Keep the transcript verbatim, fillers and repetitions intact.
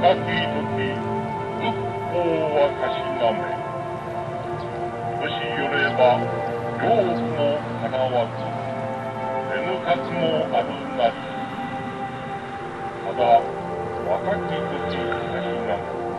たきとき復興はかしなめ、もしよれば領域もかなわず手ぬかつもあるなり、ただ若きときかしなめ